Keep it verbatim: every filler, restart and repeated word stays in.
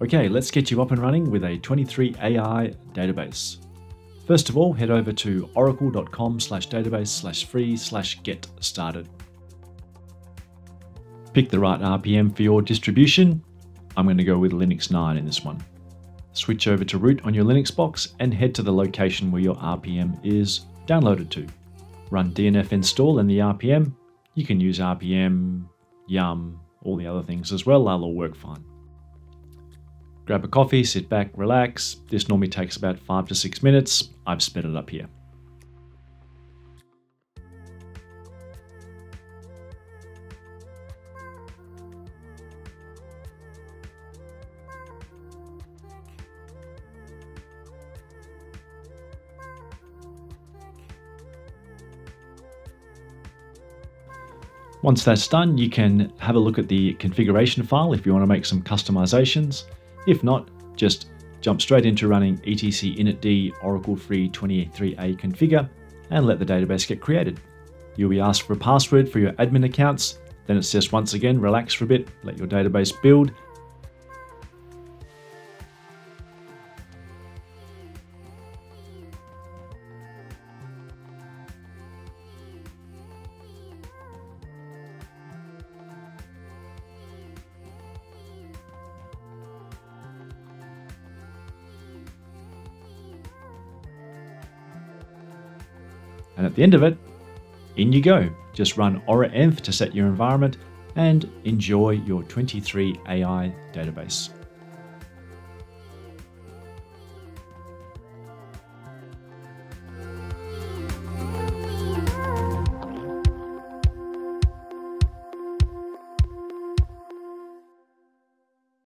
Okay, let's get you up and running with a twenty-three A I database. First of all, head over to oracle.com slash database slash free slash get started. Pick the right R P M for your distribution. I'm going to go with Linux nine in this one. Switch over to root on your Linux box and head to the location where your R P M is downloaded to. Run D N F install and the R P M. You can use R P M, yum, all the other things as well. They'll all work fine. Grab a coffee, sit back, relax. This normally takes about five to six minutes. I've sped it up here. Once that's done, you can have a look at the configuration file if you want to make some customizations. If not, just jump straight into running etc initd oracle free twenty-three A I configure and let the database get created. You'll be asked for a password for your admin accounts. Then it says once again, relax for a bit, let your database build. And at the end of it, in you go. Just run oraenv to set your environment and enjoy your twenty-three A I database.